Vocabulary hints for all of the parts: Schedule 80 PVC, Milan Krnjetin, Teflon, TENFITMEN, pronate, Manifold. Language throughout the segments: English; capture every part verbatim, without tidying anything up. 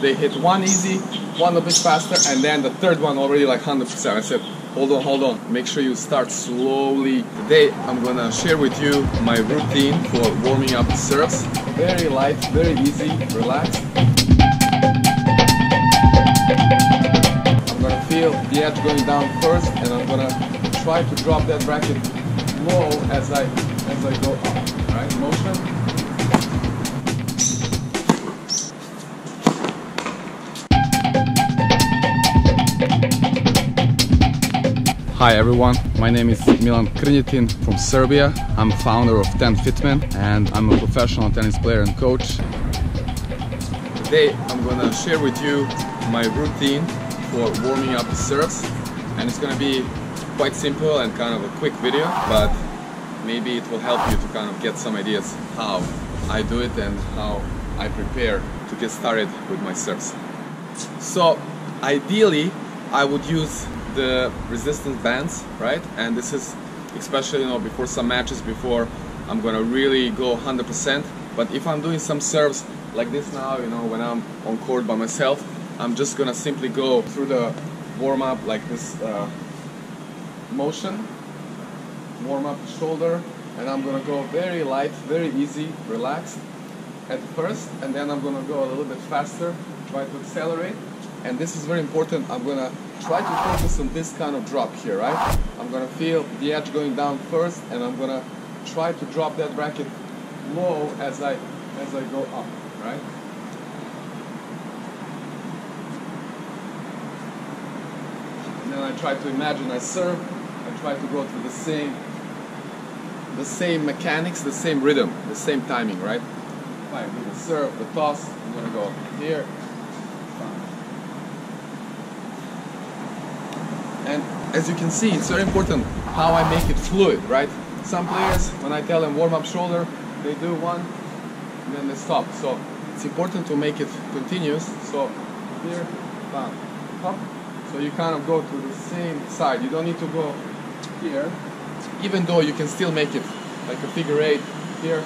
They hit one easy, one a bit faster, and then the third one already like one hundred percent. I said, hold on, hold on. Make sure you start slowly. Today, I'm gonna share with you my routine for warming up serves. Very light, very easy, relaxed. I'm gonna feel the edge going down first, and I'm gonna try to drop that racket low as I, as I go up, all right? Motion. Hi everyone, my name is Milan Krnjetin from Serbia. I'm founder of TENFITMEN and I'm a professional tennis player and coach. Today I'm gonna share with you my routine for warming up the serves, and it's gonna be quite simple and kind of a quick video, but maybe it will help you to kind of get some ideas how I do it and how I prepare to get started with my serves. So ideally I would use the resistance bands, right? And this is especially, you know, before some matches, before I'm gonna really go one hundred percent. But if I'm doing some serves like this now, you know, when I'm on court by myself, I'm just gonna simply go through the warm-up like this uh, motion, warm up the shoulder, and I'm gonna go very light, very easy, relaxed at first, and then I'm gonna go a little bit faster, try to accelerate. And this is very important. I'm gonna try to focus on this kind of drop here, right? I'm gonna feel the edge going down first, and I'm gonna try to drop that racket low as I as I go up, right? And then I try to imagine I serve. I try to go through the same the same mechanics, the same rhythm, the same timing, right? I do the serve, the toss. I'm gonna go here. And as you can see, it's very important how I make it fluid, right? Some players, when I tell them warm up shoulder, they do one and then they stop. So it's important to make it continuous. So here, down, up. So you kind of go to the same side. You don't need to go here, even though you can still make it like a figure eight here,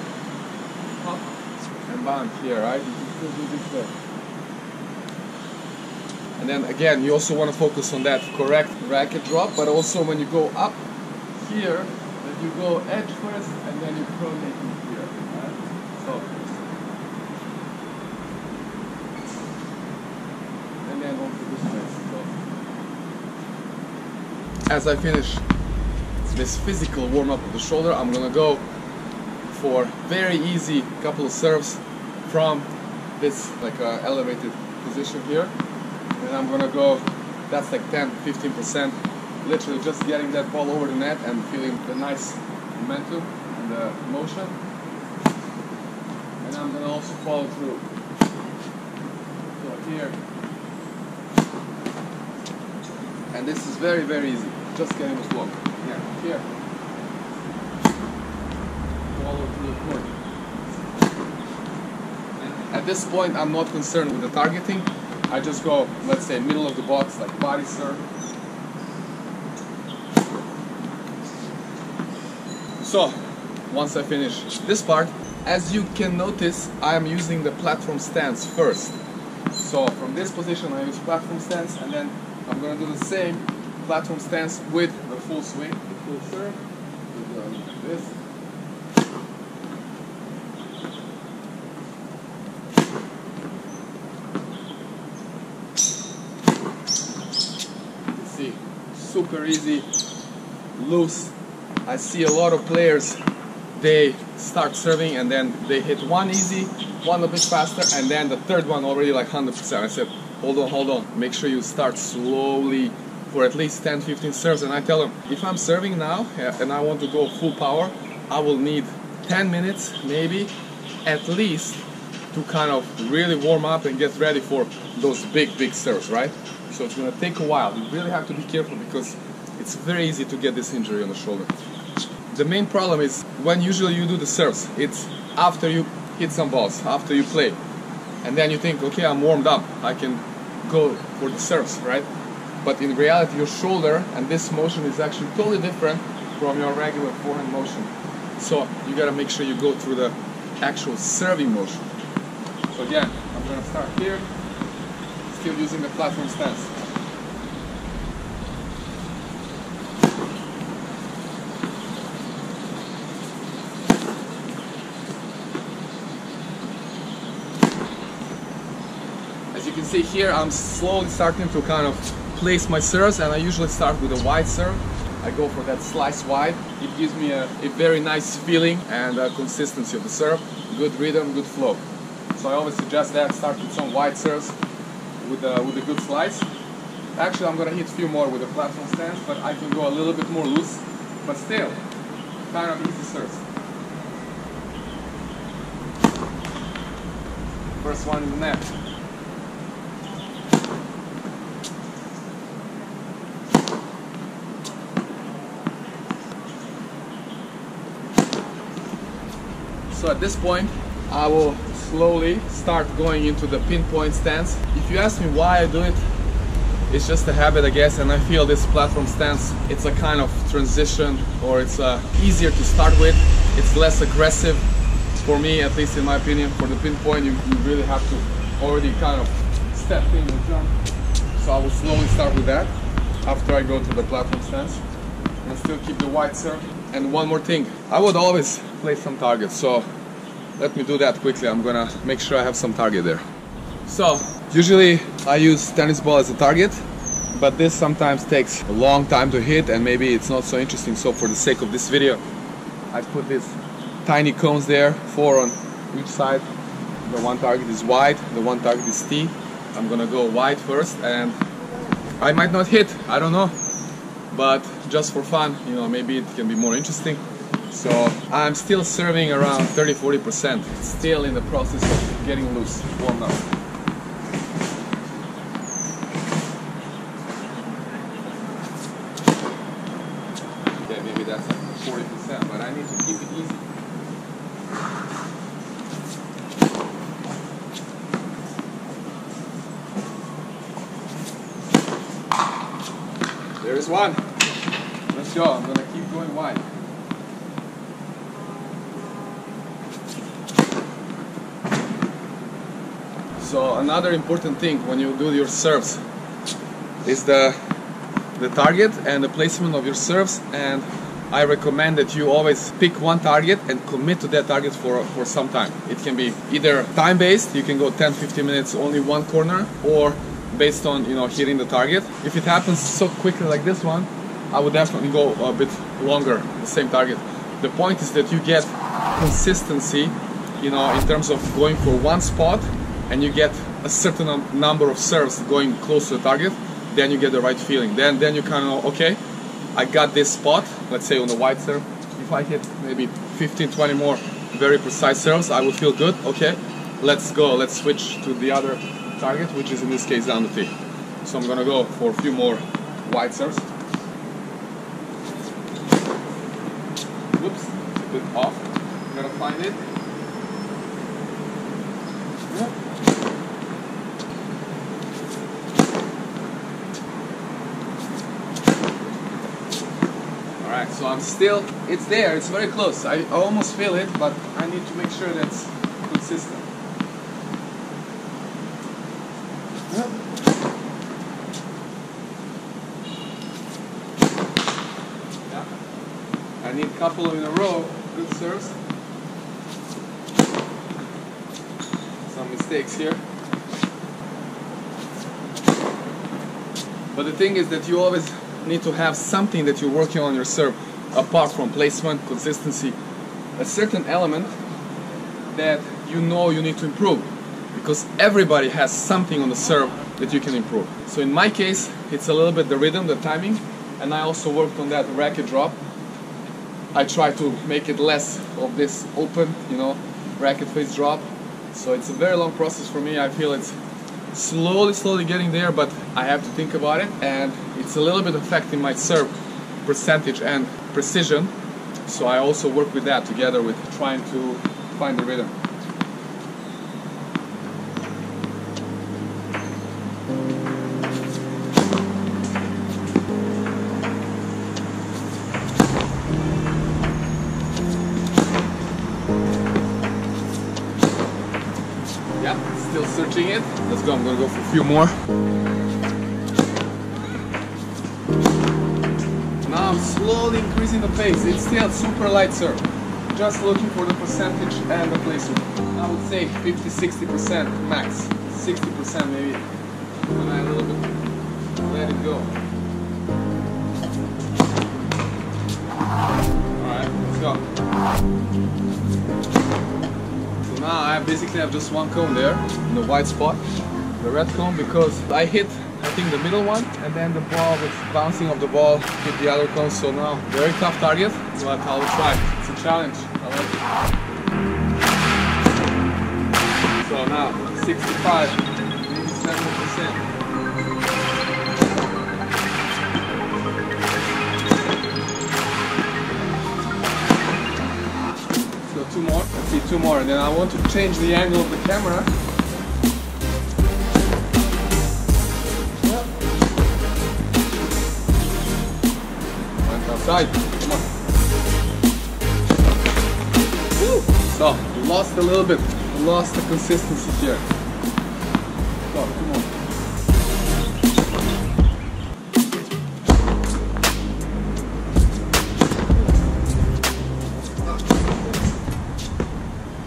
up, and bam, here, right? You can still do this way. And then again, you also want to focus on that correct racket drop, but also when you go up here, that you go edge first and then you pronate it here. Right? So, and then on to this way. So, as I finish this physical warm up of the shoulder, I'm gonna go for very easy couple of serves from this like uh, elevated position here. And I'm gonna go, that's like ten to fifteen percent, literally just getting that ball over the net and feeling the nice momentum and the motion. And I'm gonna also follow through. So here. And this is very, very easy. Just getting the flow. Yeah, here. Follow through the court. And at this point, I'm not concerned with the targeting. I just go, let's say, middle of the box, like body serve. So, once I finish this part, as you can notice, I am using the platform stance first. So, from this position, I use platform stance, and then I'm going to do the same platform stance with the full swing, the full serve. We're going to do this. Super easy, loose. I see a lot of players, they start serving and then they hit one easy, one a bit faster, and then the third one already like one hundred percent. I said, hold on, hold on. Make sure you start slowly for at least ten to fifteen serves. And I tell them, if I'm serving now and I want to go full power, I will need ten minutes maybe at least to kind of really warm up and get ready for those big, big serves, right? So it's going to take a while. You really have to be careful because it's very easy to get this injury on the shoulder. The main problem is when usually you do the serves, it's after you hit some balls, after you play. And then you think, okay, I'm warmed up, I can go for the serves, right? But in reality, your shoulder and this motion is actually totally different from your regular forehand motion. So you got to make sure you go through the actual serving motion. So again, I'm going to start here. still using the platform stance. As you can see here, I'm slowly starting to kind of place my serves, and I usually start with a wide serve. I go for that slice wide. It gives me a, a very nice feeling and a consistency of the serve, good rhythm, good flow. So I always suggest that start with some wide serves with a, with a good slice. Actually, I'm gonna hit a few more with a platform stance, but I can go a little bit more loose, but still kind of easy serves. First one is net. So at this point, I will slowly start going into the pinpoint stance. If you ask me why I do it, it's just a habit, I guess, and I feel this platform stance, it's a kind of transition, or it's uh, easier to start with. It's less aggressive for me, at least in my opinion. For the pinpoint, you, you really have to already kind of step in and jump. So I will slowly start with that after I go to the platform stance, and still keep the wide serve. And one more thing, I would always place some targets, so let me do that quickly. I'm gonna make sure I have some target there. So usually I use tennis ball as a target, but this sometimes takes a long time to hit and maybe it's not so interesting. So for the sake of this video, I put these tiny cones there, four on each side. The one target is wide, the one target is T. I'm gonna go wide first, and I might not hit, I don't know, but just for fun, you know, maybe it can be more interesting. So I'm still serving around thirty to forty percent, still in the process of getting loose, warm up. Okay, maybe that's like forty percent, but I need to keep it easy. There is one. Let's go. I'm gonna keep going wide. So another important thing when you do your serves is the the target and the placement of your serves. And I recommend that you always pick one target and commit to that target for for some time. It can be either time-based. You can go ten to fifteen minutes only one corner, or based on, you know, hitting the target. If it happens so quickly like this one, I would definitely go a bit longer, the same target. The point is that you get consistency, you know, in terms of going for one spot, and you get a certain number of serves going close to the target, then you get the right feeling. Then then you kind of, okay, I got this spot, let's say on the wide serve. If I hit maybe fifteen, twenty more very precise serves, I would feel good. Okay, let's go, let's switch to the other target, which is in this case down the tee. So I'm gonna go for a few more wide serves. Whoops, it's a bit off. I'm gonna find it. Yep. Alright, so I'm still, it's there, it's very close. I almost feel it, but I need to make sure that's consistent. I need a couple in a row, good serves. Some mistakes here. But the thing is that you always need to have something that you're working on your serve, apart from placement, consistency, a certain element that you know you need to improve, because everybody has something on the serve that you can improve. So in my case, it's a little bit the rhythm, the timing, and I also worked on that racket drop. I try to make it less of this open, you know, racket face drop. So it's a very long process for me. I feel it's slowly, slowly getting there, but I have to think about it, and it's a little bit affecting my serve percentage and precision. So I also work with that together with trying to find the rhythm. Searching it. Let's go. I'm gonna go for a few more. Now I'm slowly increasing the pace. It's still super light serve. Just looking for the percentage and the placement. I would say fifty to sixty percent max. sixty percent maybe. And I a little bit let it go. Alright, let's go. So now I basically have just one cone there in the white spot. The red cone, because I hit I think the middle one, and then the ball with bouncing of the ball hit the other cone. So now very tough target, but I will try. It's a challenge. I like it. So now sixty-five. So two more, let's see two more, and then I want to change the angle of the camera. And outside, come on. Woo. So, lost a little bit, lost the consistency here. Come on.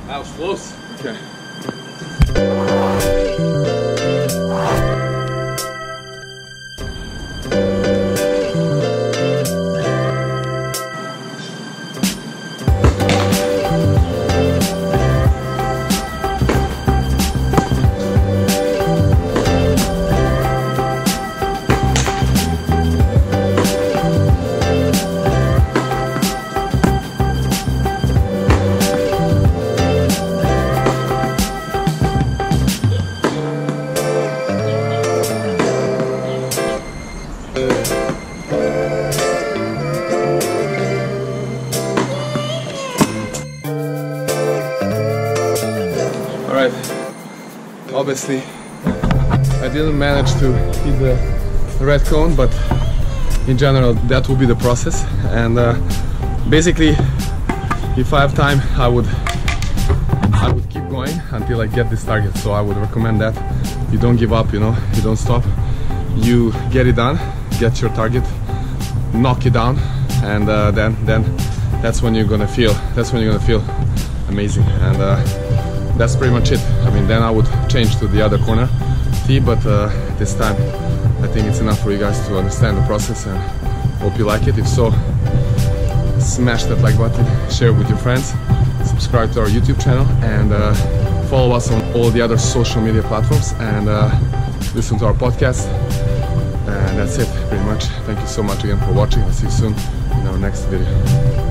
That was close. Okay. Alright, obviously I didn't manage to hit the red cone, but in general that will be the process. And uh, basically if I have time I would I would keep going until I get this target. So I would recommend that you don't give up, you know, you don't stop. You get it done, get your target, knock it down, and uh, then then that's when you're gonna feel that's when you're gonna feel amazing. And uh, that's pretty much it. I mean, then I would change to the other corner tee, but uh, this time I think it's enough for you guys to understand the process, and hope you like it. If so, smash that like button, share with your friends, subscribe to our YouTube channel, and uh, follow us on all the other social media platforms, and uh, listen to our podcast. And that's it, pretty much. Thank you so much again for watching. I'll see you soon in our next video.